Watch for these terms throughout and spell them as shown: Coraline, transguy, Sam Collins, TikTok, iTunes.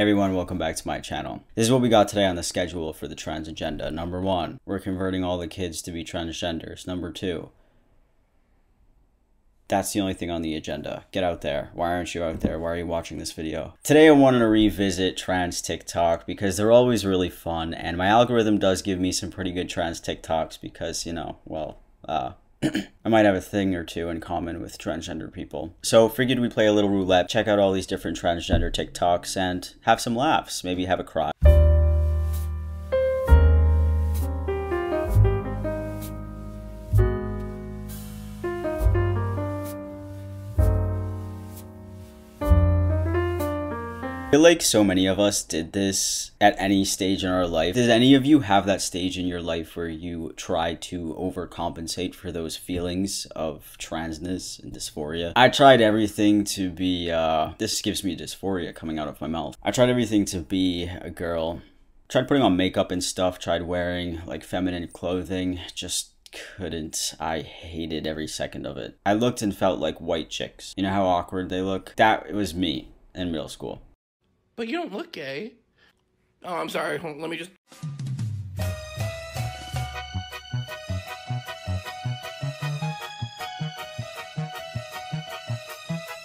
Everyone, welcome back to my channel. This is what we got today on the schedule for the trans agenda. Number 1, we're converting all the kids to be transgenders. Number 2, that's the only thing on the agenda. Get out there. Why aren't you out there? Why are you watching this video? Today I wanted to revisit trans TikTok because they're always really fun, and my algorithm does give me some pretty good trans TikToks because, you know, well, I might have a thing or two in common with transgender people. So figured we'd play a little roulette, check out all these different transgender TikToks and have some laughs, maybe have a cry. I feel like so many of us did this at any stage in our life. Does any of you have that stage in your life where you try to overcompensate for those feelings of transness and dysphoria? I tried everything to be, this gives me dysphoria coming out of my mouth. I tried everything to be a girl. Tried putting on makeup and stuff, tried wearing like feminine clothing, just couldn't. I hated every second of it. I looked and felt like white chicks. You know how awkward they look? That was me in middle school. But you don't look gay. Oh, I'm sorry. Hold on, let me just...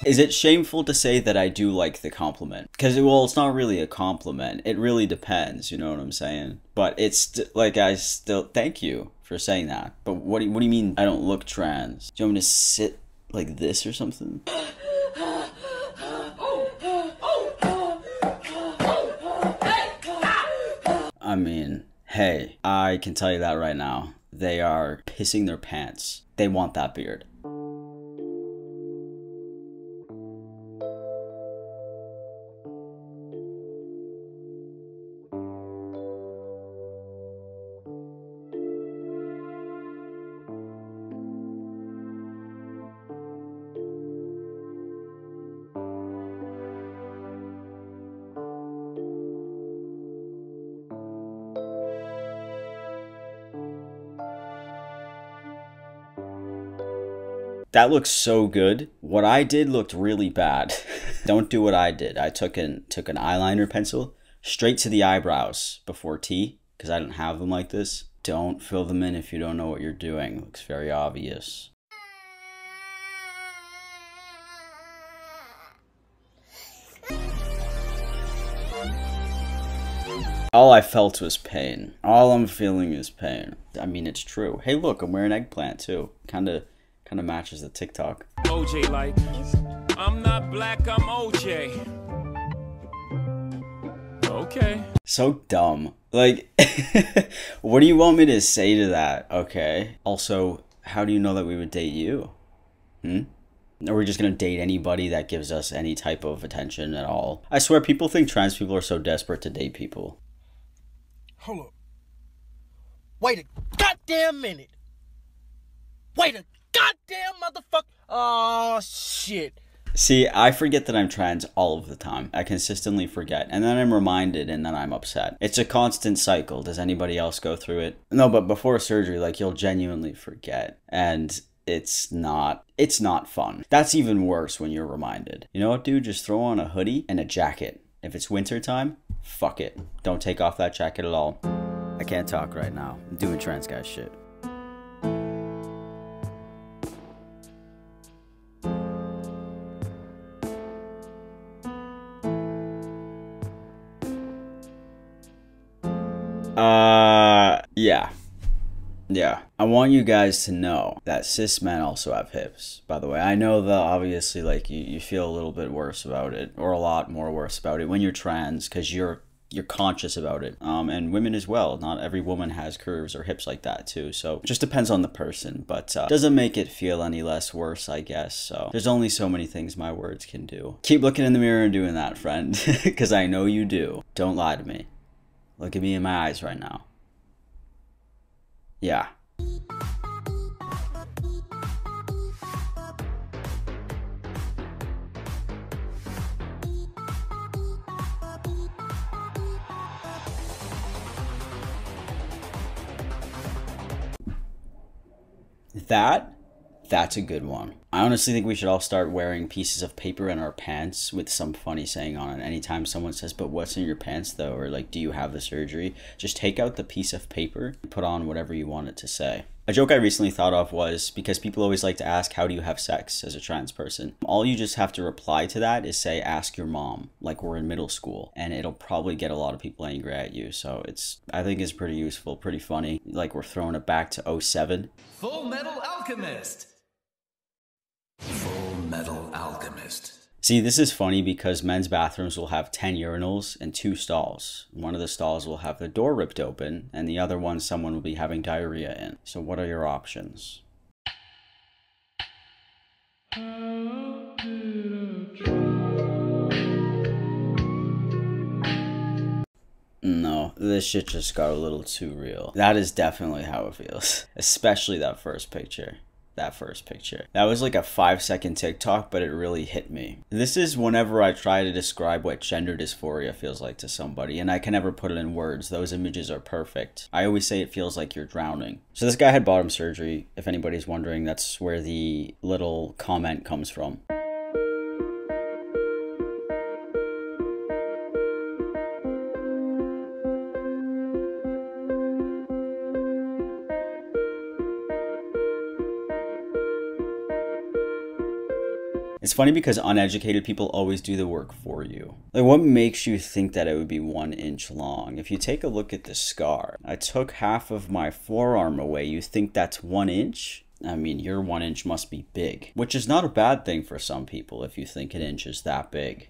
Is it shameful to say that I do like the compliment? Because, well, it's not really a compliment. It really depends, you know what I'm saying? But it's like, I still... Thank you for saying that. But what do you mean I don't look trans? Do you want me to sit like this or something? I mean, hey, I can tell you that right now. They are pissing their pants. They want that beard. That looks so good. What I did looked really bad. Don't do what I did. I took an eyeliner pencil straight to the eyebrows before tea because I don't have them like this. Don't fill them in if you don't know what you're doing. Looks very obvious. All I felt was pain. All I'm feeling is pain. I mean, it's true. Hey, look, I'm wearing eggplant too. Kind of matches the TikTok. OJ, like, I'm not black, I'm OJ. Okay. So dumb. Like, what do you want me to say to that? Okay. Also, how do you know that we would date you? Are we just gonna date anybody that gives us any type of attention at all? I swear people think trans people are so desperate to date people. Hold up. Wait a goddamn minute. Wait a goddamn motherfucker. Oh, shit. See, I forget that I'm trans all of the time. I consistently forget, and then I'm reminded, and then I'm upset. It's a constant cycle. Does anybody else go through it? No, but before surgery, like, you'll genuinely forget, and it's not fun. That's even worse when you're reminded. You know what, dude? Just throw on a hoodie and a jacket. If it's winter time, fuck it. Don't take off that jacket at all. I can't talk right now. I'm doing trans guy shit. Yeah. I want you guys to know that cis men also have hips, by the way. I know that obviously, like, you feel a little bit worse about it, or a lot more worse about it when you're trans, because you're conscious about it. And women as well. Not every woman has curves or hips like that too. So it just depends on the person, but doesn't make it feel any less worse, I guess. So there's only so many things my words can do. Keep looking in the mirror and doing that, friend, because I know you do. Don't lie to me. Look at me in my eyes right now. Yeah. That That's a good one. I honestly think we should all start wearing pieces of paper in our pants with some funny saying on it. Anytime someone says, but what's in your pants though? Or like, do you have the surgery? Just take out the piece of paper and put on whatever you want it to say. A joke I recently thought of was, because people always like to ask, how do you have sex as a trans person? All you just have to reply to that is say, ask your mom, like we're in middle school, and it'll probably get a lot of people angry at you. So it's, I think it's pretty useful, pretty funny. Like we're throwing it back to 07. Full Metal Alchemist. Full Metal Alchemist. See, this is funny because men's bathrooms will have 10 urinals and 2 stalls. One of the stalls will have the door ripped open, and the other one someone will be having diarrhea in. So what are your options? No, this shit just got a little too real. That is definitely how it feels, especially that first picture. That was like a 5-second TikTok, but it really hit me. This is whenever I try to describe what gender dysphoria feels like to somebody, and I can never put it in words. Those images are perfect. I always say it feels like you're drowning. So this guy had bottom surgery. If anybody's wondering, that's where the little comment comes from. It's funny because uneducated people always do the work for you. Like, what makes you think that it would be 1 inch long? If you take a look at the scar, I took half of my forearm away. You think that's 1 inch? I mean, your 1 inch must be big, which is not a bad thing for some people if you think an inch is that big.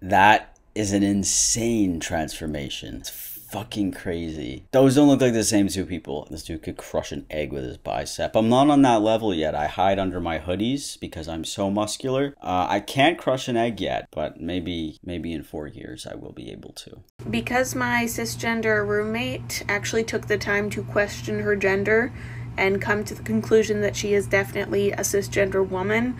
That is an insane transformation. It's fucking crazy. Those don't look like the same two people. This dude could crush an egg with his bicep. I'm not on that level yet. I hide under my hoodies because I'm so muscular. I can't crush an egg yet, but maybe in 4 years I will be able to. Because my cisgender roommate actually took the time to question her gender and come to the conclusion that she is definitely a cisgender woman,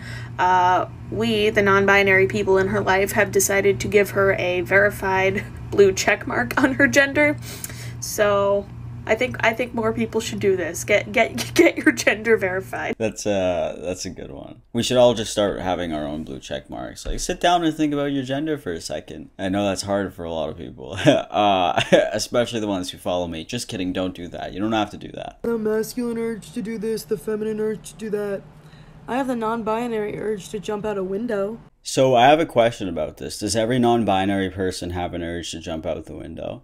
we, the non-binary people in her life, have decided to give her a verified blue check mark on her gender. So I think more people should do this. Get your gender verified. That's a good one. We should all just start having our own blue check marks. Like, sit down and think about your gender for a second. I know that's hard for a lot of people, especially the ones who follow me. Just kidding. Don't do that. You don't have to do that. The masculine urge to do this, the feminine urge to do that. I have the non-binary urge to jump out a window. So I have a question about this. Does every non-binary person have an urge to jump out the window?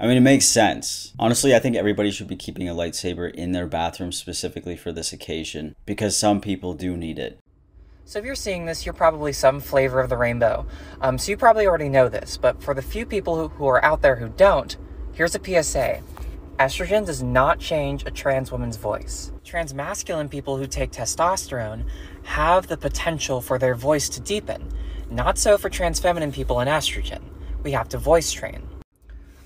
I mean, it makes sense. Honestly, I think everybody should be keeping a lightsaber in their bathroom specifically for this occasion, because some people do need it. So if you're seeing this, you're probably some flavor of the rainbow. So you probably already know this, but for the few people who are out there who don't, here's a PSA. Estrogen does not change a trans woman's voice. Trans masculine people who take testosterone have the potential for their voice to deepen. Not so for trans feminine people and estrogen. We have to voice train.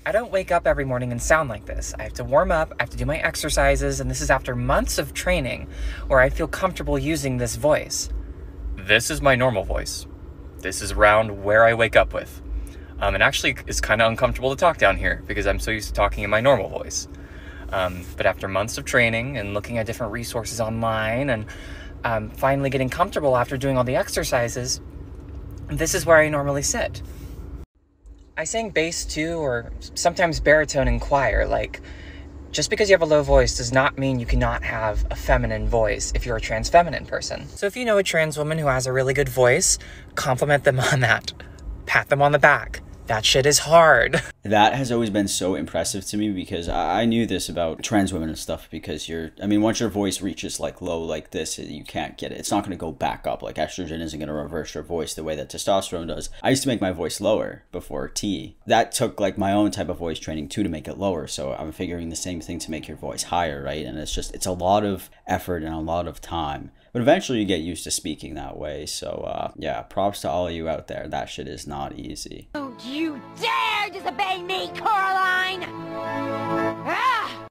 I don't wake up every morning and sound like this. I have to warm up, I have to do my exercises, and this is after months of training where I feel comfortable using this voice. This is my normal voice. This is around where I wake up with. And actually, it's kind of uncomfortable to talk down here because I'm so used to talking in my normal voice. But after months of training and looking at different resources online and finally getting comfortable after doing all the exercises, this is where I normally sit. I sang bass too, or sometimes baritone in choir. Like, just because you have a low voice does not mean you cannot have a feminine voice if you're a trans feminine person. So if you know a trans woman who has a really good voice, compliment them on that. Pat them on the back. that shit is hard. That has always been so impressive to me, because I knew this about trans women and stuff, because once your voice reaches like low like this, you can't get it. It's not going to go back up. Like estrogen isn't going to reverse your voice the way that testosterone does. I used to make my voice lower before T. That took like my own type of voice training too to make it lower. So I'm figuring the same thing to make your voice higher, right? And it's a lot of effort and a lot of time. But eventually you get used to speaking that way. So yeah, props to all of you out there. That shit is not easy. Don't you dare disobey me, Coraline! Ah!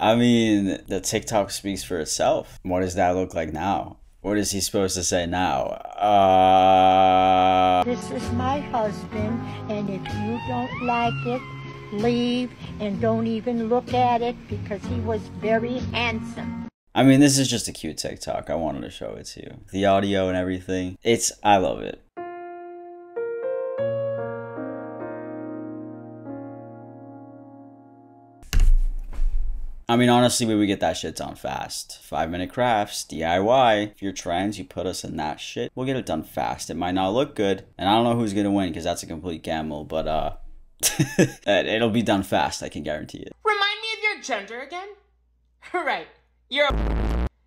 I mean, the TikTok speaks for itself. What does that look like now? What is he supposed to say now? This is my husband, and if you don't like it, leave and don't even look at it, because he was very handsome. I mean, this is just a cute TikTok. I wanted to show it to you. The audio and everything. I love it. I mean, honestly, we would get that shit done fast. 5-minute crafts, DIY. If you're trans, you put us in that shit. We'll get it done fast. It might not look good. And I don't know who's gonna win, because that's a complete gamble, but it'll be done fast, I can guarantee it. Remind me of your gender again? Right.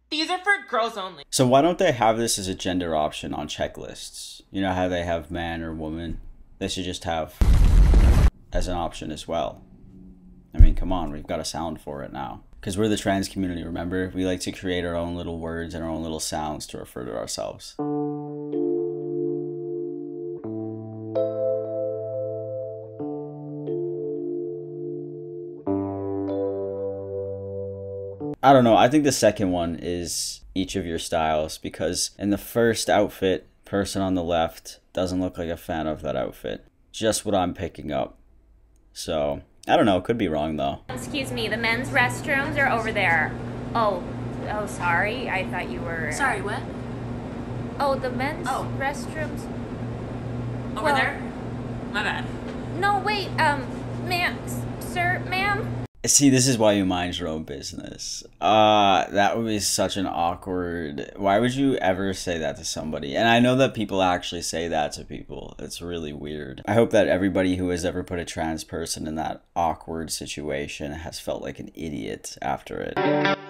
These are for girls only. So why don't they have this as a gender option on checklists? You know how they have man or woman? They should just have as an option as well. I mean, come on, we've got a sound for it now. Because we're the trans community, remember? We like to create our own little words and our own little sounds to refer to ourselves. I don't know, I think the second one is each of your styles, because in the first outfit, person on the left doesn't look like a fan of that outfit. Just what I'm picking up. So, I don't know, could be wrong though. Excuse me, the men's restrooms are over there. Oh, sorry, I thought you were... Sorry, what? Oh, the men's restrooms... Over there? My bad. No, wait, ma'am, sir, ma'am? See, this is why you mind your own business. That would be such an awkward... Why would you ever say that to somebody? And I know that people actually say that to people. It's really weird. I hope that everybody who has ever put a trans person in that awkward situation has felt like an idiot after it.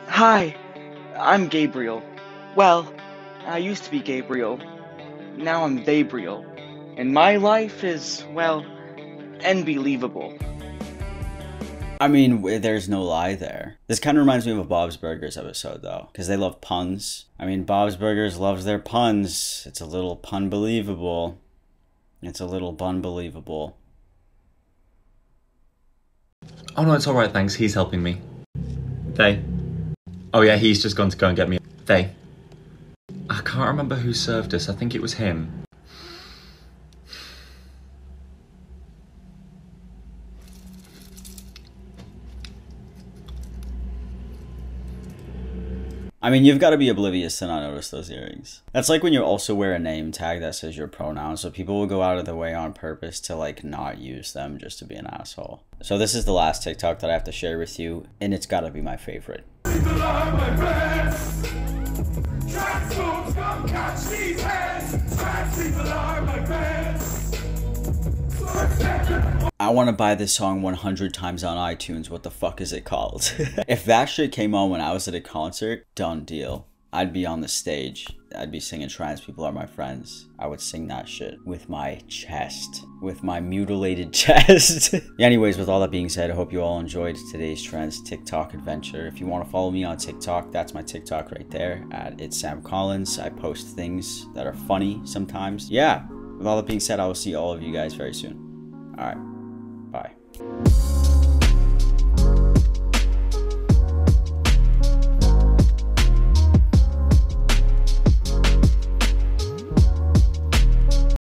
Hi, I'm Gabriel. Well, I used to be Gabriel. Now I'm Gabriel. And my life is, well, unbelievable. I mean, there's no lie there. This kind of reminds me of a Bob's Burgers episode, though, because they love puns. I mean, Bob's Burgers loves their puns. It's a little pun-believable. It's a little bun-believable. Oh, no, it's all right, thanks. He's helping me. They. Oh, yeah, he's just gone to go and get me. They. I can't remember who served us. I think it was him. I mean, you've got to be oblivious to not notice those earrings. That's like when you also wear a name tag that says your pronouns, so people will go out of their way on purpose to like not use them just to be an asshole. So this is the last TikTok that I have to share with you, and it's got to be my favorite. I want to buy this song 100 times on iTunes. What the fuck is it called? If that shit came on when I was at a concert, done deal. I'd be on the stage. I'd be singing Trans People Are My Friends. I would sing that shit with my chest. With my mutilated chest. Anyways, with all that being said, I hope you all enjoyed today's trans TikTok adventure. If you want to follow me on TikTok, that's my TikTok right there. At It's Sam Collins. I post things that are funny sometimes. Yeah, with all that being said, I will see all of you guys very soon. All right. Bye.